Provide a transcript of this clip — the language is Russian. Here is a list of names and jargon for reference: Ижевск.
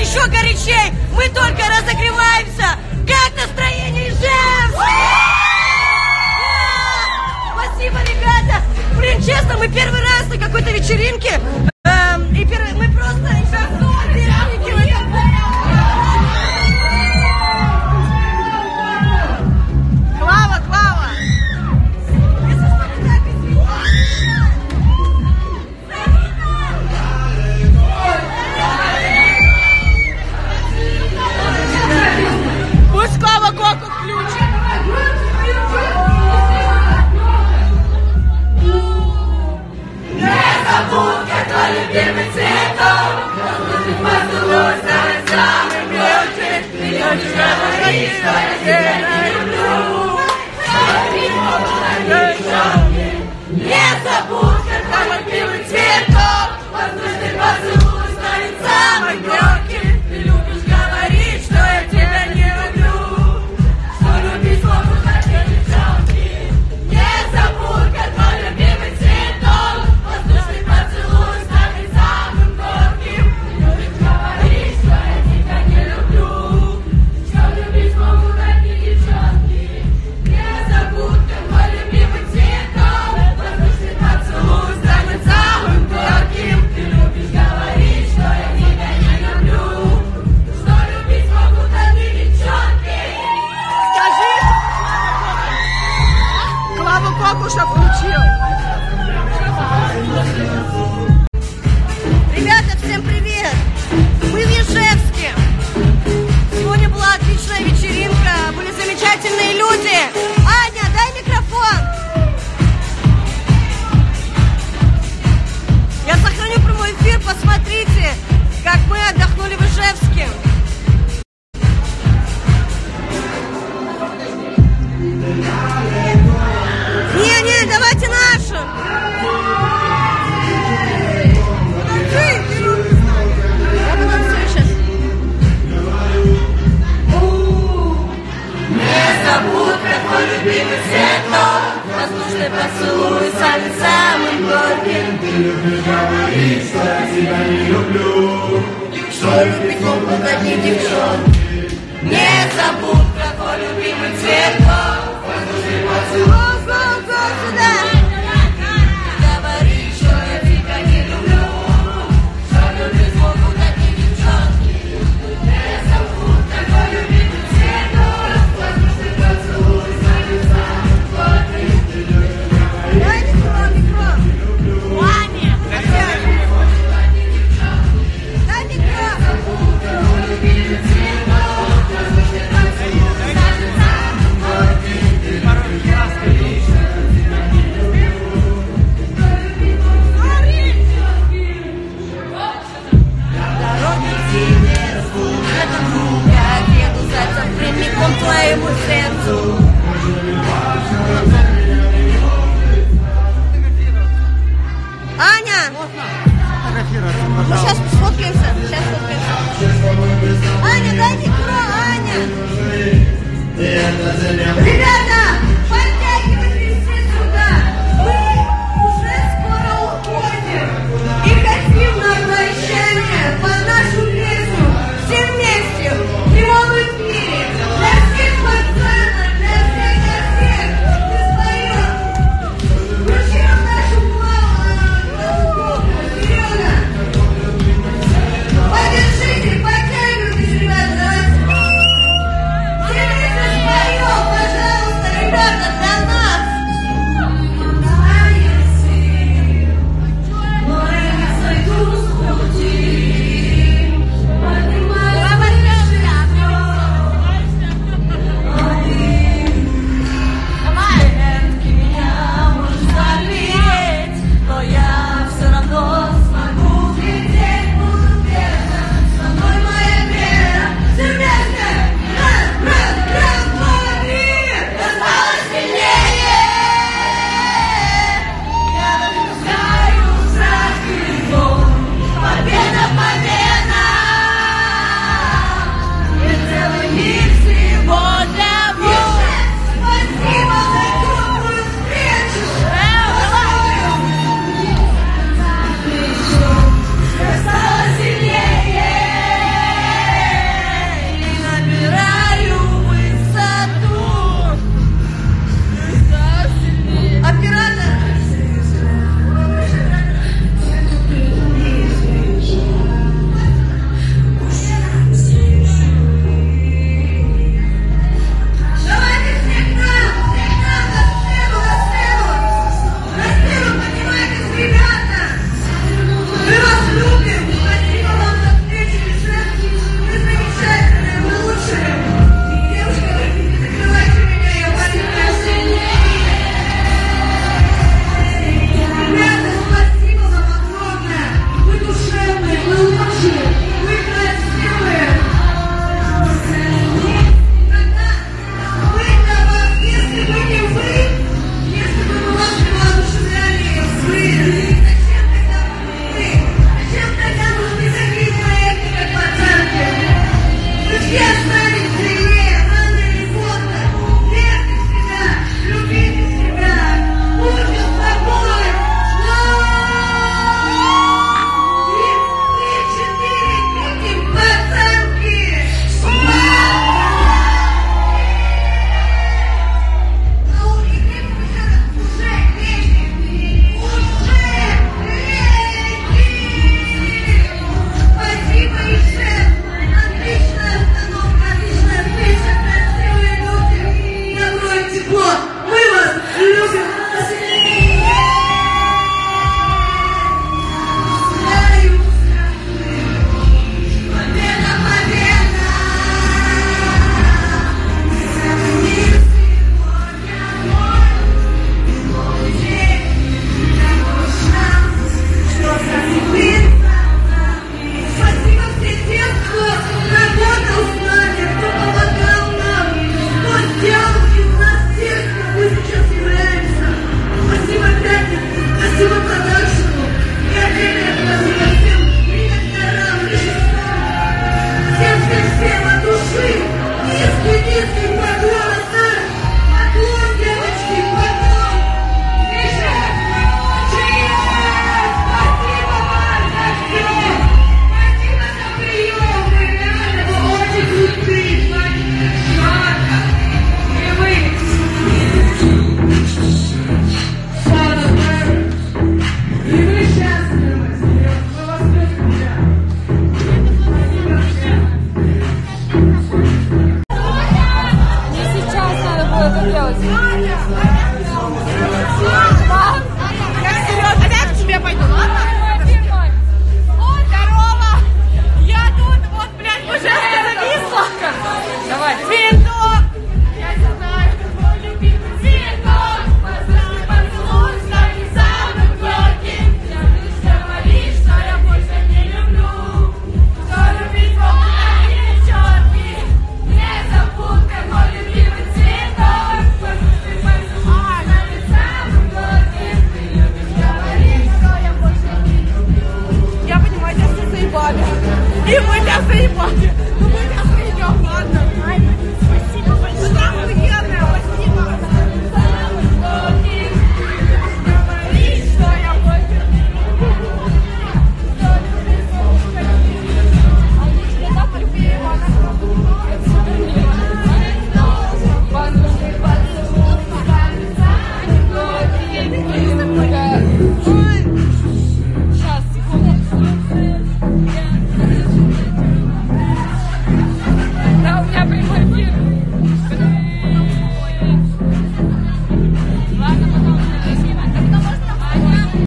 еще горячей. Мы только разогреваемся. Как настроение, Ижевск? Спасибо, ребята. Блин, честно, мы первый раз на какой-то вечеринке. И мы просто еще в этом. Ребята, всем привет! Мы в Ижевске. Сегодня была отличная вечеринка, были замечательные люди. Аня, дай микрофон! Я сохраню прямой эфир, посмотрите, как мы отдохнули в Ижевске. Давайте нашим! Я потом все сейчас. Не забудь, какой любимый цветок, воздушный поцелуй, самый горьким. Ты любишь говорить, что я тебя не люблю, что любить могут одни девчонки. Не забудь, какой любимый цветок, воздушный поцелуй.